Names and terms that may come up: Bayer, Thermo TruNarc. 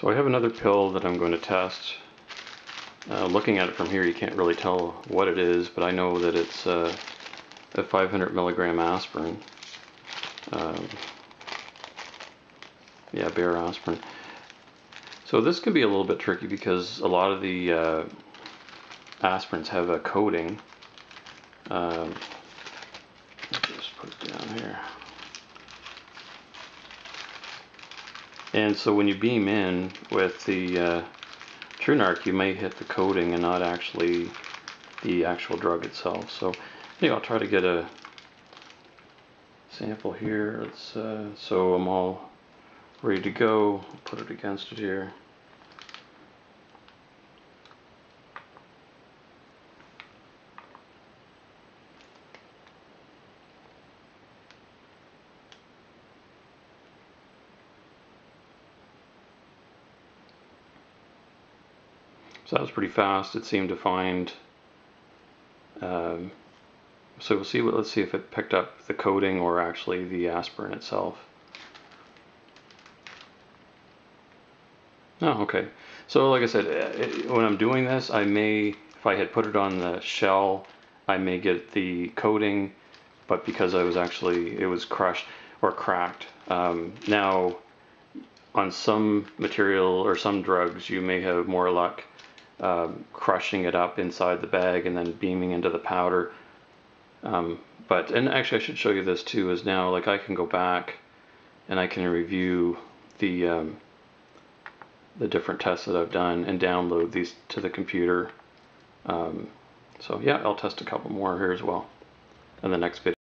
So I have another pill that I'm going to test. Looking at it from here, you can't really tell what it is, but I know that it's a 500 milligram aspirin. Yeah, Bayer aspirin. So this can be a little bit tricky because a lot of the aspirins have a coating. Just put it down here. And so when you beam in with the TruNarc, you may hit the coating and not actually the actual drug itself. So anyway, I'll try to get a sample here. It's so I'm all ready to go. I'll put it against it here. So that was pretty fast. It seemed to find. So we'll see. Let's see if it picked up the coating or actually the aspirin itself. Oh, okay. So like I said, when I'm doing this, I may, if I had put it on the shell, I may get the coating, but because I was actually, it was crushed or cracked. Now, on some material or some drugs, you may have more luck. Crushing it up inside the bag and then beaming into the powder, and actually I should show you this too, is now like I can go back and I can review the different tests that I've done and download these to the computer. So yeah, I'll test a couple more here as well in the next video.